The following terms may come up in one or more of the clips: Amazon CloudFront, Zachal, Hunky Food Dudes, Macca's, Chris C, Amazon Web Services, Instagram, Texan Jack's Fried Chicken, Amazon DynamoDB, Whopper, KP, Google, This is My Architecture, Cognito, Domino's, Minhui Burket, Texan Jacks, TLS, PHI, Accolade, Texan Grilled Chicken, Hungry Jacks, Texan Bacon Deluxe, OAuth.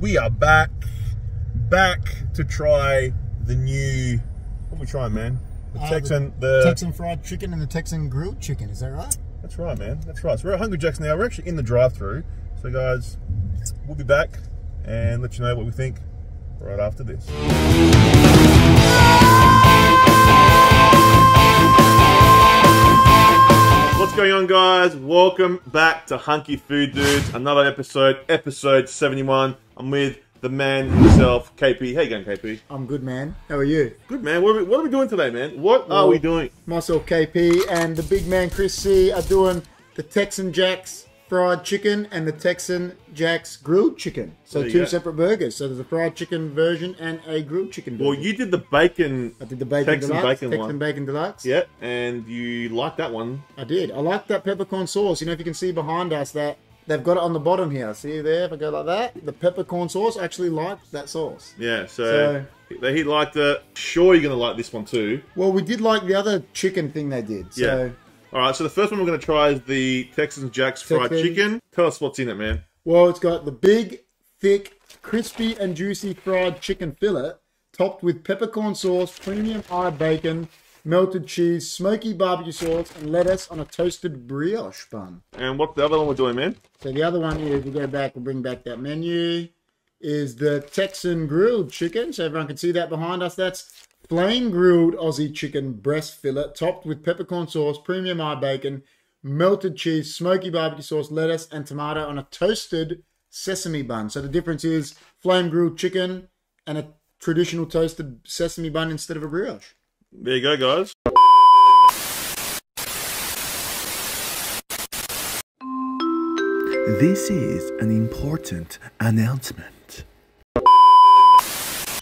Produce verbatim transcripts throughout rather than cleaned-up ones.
we are back, back to try the new, what are we trying, man? The uh, Texan, the, the Texan fried chicken and the Texan grilled chicken, is that right? That's right, man, that's right. So we're at Hungry Jacks now, we're actually in the drive-thru. So guys, we'll be back and let you know what we think right after this. What's going on, guys? Welcome back to Hunky Food Dudes, another episode, episode seventy-one. I'm with the man himself, K P. How you going, K P? I'm good, man. How are you? Good, man. What are we, what are we doing today, man? What well, are we doing? Myself, K P, and the big man, Chris C, are doing the Texan Jacks fried chicken and the Texan Jacks grilled chicken. So two go. separate burgers. So there's a fried chicken version and a grilled chicken version. Well, you did the bacon. I did the bacon Texan deluxe. Bacon Texan one. Bacon Deluxe. Yep, and you liked that one. I did. I liked that peppercorn sauce. You know, if you can see behind us that they've got it on the bottom here. See there, if I go like that, the peppercorn sauce, I actually liked that sauce. Yeah, so, so he liked it. Sure, you're going to like this one too. Well, we did like the other chicken thing they did. So. Yeah. All right, so the first one we're going to try is the Texan Jacks fried Texan. chicken. Tell us what's in it, man. Well, it's got the big, thick, crispy and juicy fried chicken fillet topped with peppercorn sauce, premium eye bacon, melted cheese, smoky barbecue sauce and lettuce on a toasted brioche bun. And what's the other one we're doing, man? So the other one is, we go back, we'll bring back that menu, is the Texan Grilled Chicken. So everyone can see that behind us. That's flame grilled Aussie chicken breast fillet topped with peppercorn sauce, premium eye bacon, melted cheese, smoky barbecue sauce, lettuce and tomato on a toasted sesame bun. So the difference is flame grilled chicken and a traditional toasted sesame bun instead of a brioche. There you go, guys. This is an important announcement.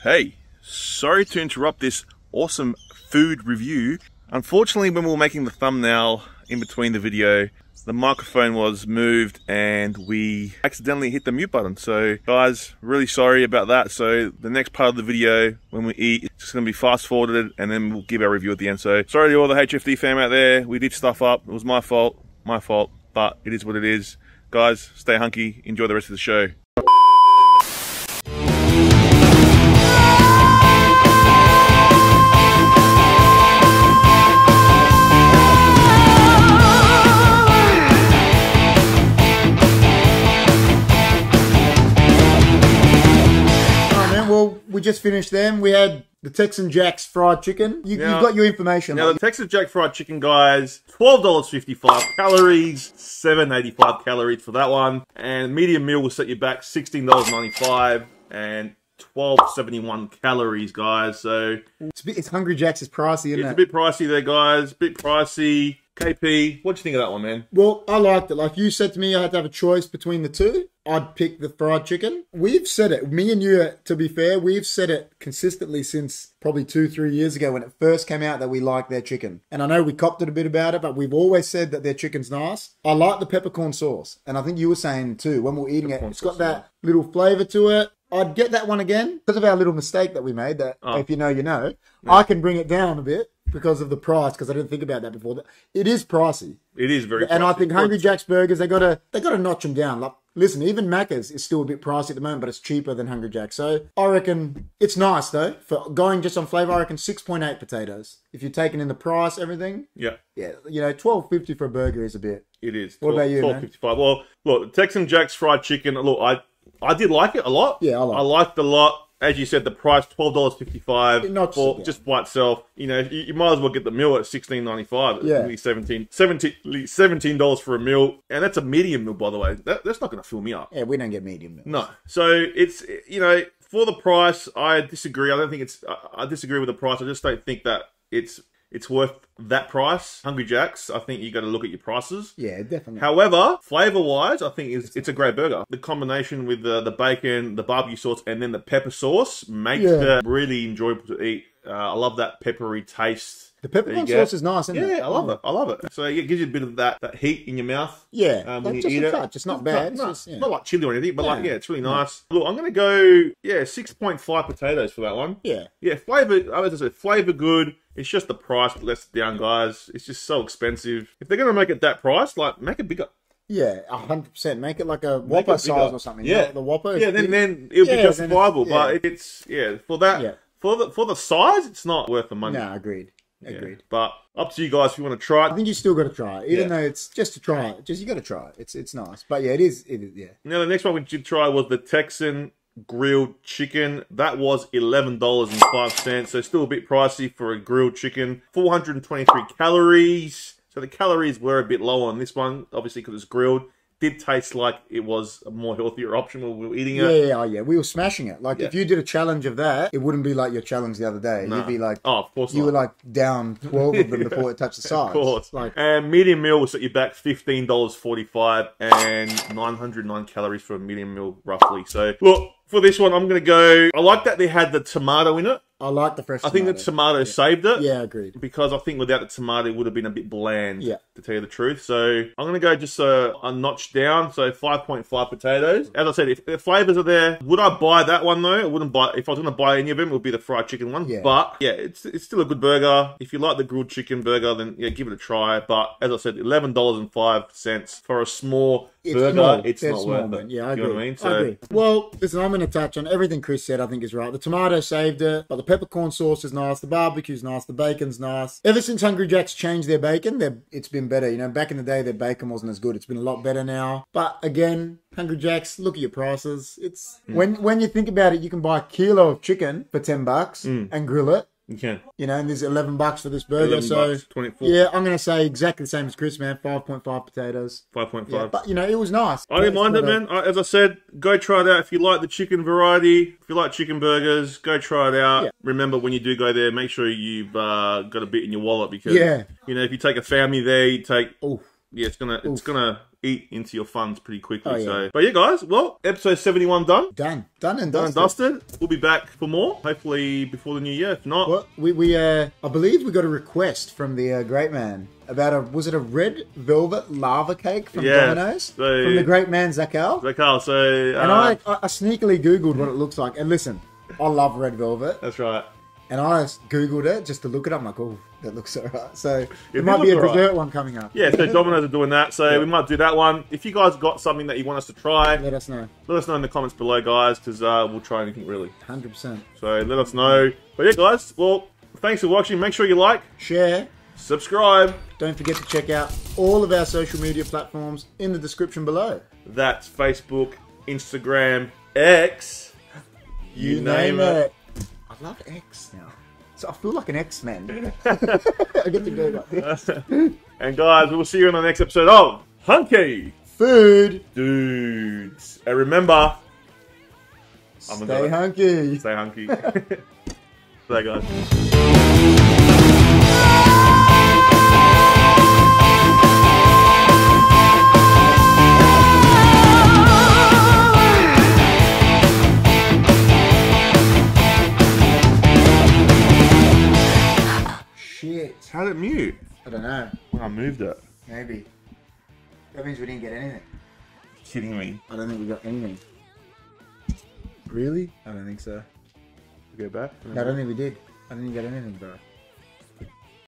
Hey. Sorry to interrupt this awesome food review. Unfortunately, when we were making the thumbnail in between the video, the microphone was moved and we accidentally hit the mute button. So guys, really sorry about that. So the next part of the video, when we eat, it's just gonna be fast forwarded and then we'll give our review at the end. So sorry to all the H F D fam out there. We did stuff up. It was my fault, my fault, but it is what it is. Guys, stay hunky. Enjoy the rest of the show. We just finished them. We had the Texan Jacks fried chicken. You, now, you got your information. Now, the Texan Jack fried chicken, guys, twelve dollars fifty-five calories, seven eighty-five calories for that one. And medium meal will set you back sixteen ninety-five and twelve seventy-one calories, guys. So it's, a bit, it's Hungry Jacks is pricey, isn't it's it? It's a bit pricey there, guys. A bit pricey. K P, what do you think of that one, man? Well, I liked it. Like you said to me, I had to have a choice between the two. I'd pick the fried chicken. We've said it, me and you, to be fair, we've said it consistently since probably two, three years ago when it first came out that we like their chicken. And I know we copped it a bit about it, but we've always said that their chicken's nice. I like the peppercorn sauce. And I think you were saying too, when we're eating it, it's got that little flavor to it. I'd get that one again because of our little mistake that we made that oh. if you know, you know. Yeah. I can bring it down a bit because of the price, because I didn't think about that before. It is pricey. It is very pricey. And I think Hungry Jack's Burgers, they got to they got to notch them down. Like, listen, even Macca's is still a bit pricey at the moment, but it's cheaper than Hungry Jack's. So I reckon it's nice, though. For going just on flavour, I reckon six point eight potatoes. If you're taking in the price, everything. Yeah. Yeah, you know, twelve fifty for a burger is a bit. It is. What about you, man? twelve fifty-five. Well, look, Texan Jack's fried chicken, look, I... I did like it a lot. Yeah, I liked it. I liked it a lot. As you said, the price, twelve dollars fifty-five for just by itself. You know, you, you might as well get the meal at sixteen ninety-five. Yeah. At least seventeen dollars. seventeen dollars for a meal. And that's a medium meal, by the way. That, that's not going to fill me up. Yeah, we don't get medium meals. No. So, it's, you know, for the price, I disagree. I don't think it's... I, I disagree with the price. I just don't think that it's... It's worth that price. Hungry Jacks, I think you got to look at your prices. Yeah, definitely. However, flavour-wise, I think it's, it's a great burger. The combination with the, the bacon, the barbecue sauce, and then the pepper sauce makes yeah. it really enjoyable to eat. Uh, I love that peppery taste. The peppercorn sauce is nice, isn't yeah, it? Yeah, I love yeah. it. I love it. So it gives you a bit of that, that heat in your mouth. Yeah, um, when you just eat a touch. It. It's not bad. It's no, just, yeah. not like chili or anything, but yeah. like, yeah, it's really nice. Yeah. Look, I'm going to go, yeah, six point five potatoes for that one. Yeah. Yeah, flavour, I was going to say, flavour good. It's just the price that lets it down, guys. It's just so expensive. If they're going to make it that price, like, make it bigger. Yeah, one hundred percent. Make it like a Whopper size or something. Yeah. You know, the Whopper. Yeah, then, then it'll yeah, be justifiable. It's, yeah. But it's, yeah, for that, yeah. for the for the size, it's not worth the money. No, agreed. Agreed. Yeah. But up to you guys if you want to try it. I think you still got to try it. Even yeah. though it's just to try it. Just, you got to try it. It's it's nice. But yeah, it is, it is, yeah. Now, the next one we did try was the Texan Grilled Chicken. That was eleven dollars and five cents. So still a bit pricey for a grilled chicken. four hundred twenty-three calories. So the calories were a bit low on this one, obviously, because it's grilled. Did taste like it was a more healthier option when we were eating it. Yeah, yeah, yeah. We were smashing it. Like, yeah. if you did a challenge of that, it wouldn't be like your challenge the other day. Nah. You'd be like, oh, of course you not. were like down twelve of them yeah. before it touched the size. Of course. Like, and medium meal will set you back fifteen dollars and forty-five cents and nine hundred nine calories for a medium meal, roughly. So, look, for this one, I'm going to go... I like that they had the tomato in it. I like the fresh tomato. I think the tomato yeah. saved it. Yeah, agreed. Because I think without the tomato, it would have been a bit bland, yeah. to tell you the truth. So I'm going to go just a, a notch down, so five point five potatoes. As I said, if the flavours are there, would I buy that one though? I wouldn't buy, if I was going to buy any of them, it would be the fried chicken one. Yeah. But yeah, it's, it's still a good burger. If you like the grilled chicken burger, then yeah, give it a try. But as I said, eleven dollars and five cents for a small... It's burger, small. it's They're not small, worth it. Yeah, I agree. You know what I mean? So... I agree. Well, listen, I'm going to touch on everything Chris said, I think is right. The tomato saved it, but the peppercorn sauce is nice, the barbecue's nice, the bacon's nice. Ever since Hungry Jacks changed their bacon, it's been better. You know, back in the day, their bacon wasn't as good. It's been a lot better now. But again, Hungry Jacks, look at your prices. It's mm. when when you think about it, you can buy a kilo of chicken for ten bucks mm. and grill it. You can. You know, and there's eleven bucks for this burger, so... bucks, twenty-four. Yeah, I'm going to say exactly the same as Chris, man. five point five potatoes. five point five. Yeah, but, you know, it was nice. I didn't mind it, man. I, as I said, go try it out. If you like the chicken variety, if you like chicken burgers, go try it out. Yeah. Remember, when you do go there, make sure you've uh, got a bit in your wallet because, yeah. you know, if you take a family there, you take... Oof. Yeah, it's going to... It's going to... eat into your funds pretty quickly. Oh, yeah. So, but yeah, guys, well, episode seventy-one done. Done. Done and dusted. Done and dusted. We'll be back for more, hopefully before the new year. If not... Well, we, we uh, I believe we got a request from the uh, great man about a... Was it a red velvet lava cake from yeah, Domino's? So, from the great man, Zachal? Zachal, so... Uh, and I, I sneakily Googled what it looks like. And listen, I love red velvet. That's right. And I Googled it just to look it up. I'm like, oh, that looks all right. So yeah, there might be a dessert right. one coming up. Yeah, so Domino's are doing that. So yeah. we might do that one. If you guys got something that you want us to try, let us know. Let us know in the comments below, guys, because uh, we'll try anything really. one hundred percent. So let us know. But yeah, guys, well, thanks for watching. Make sure you like, share, subscribe. Don't forget to check out all of our social media platforms in the description below. That's Facebook, Instagram, X, you, you name, name it. it. I love X now. So I feel like an X-Man. I get to go like this. And guys, we'll see you in the next episode of Hunky Food Dudes. And remember, I'm gonna stay hunky. Stay hunky. Stay, guys. How did it mute? I don't know. When I moved it. Maybe. That means we didn't get anything. You're kidding me. I don't think we got anything. Really? I don't think so. We go back? No, I don't think we did. I didn't get anything, bro.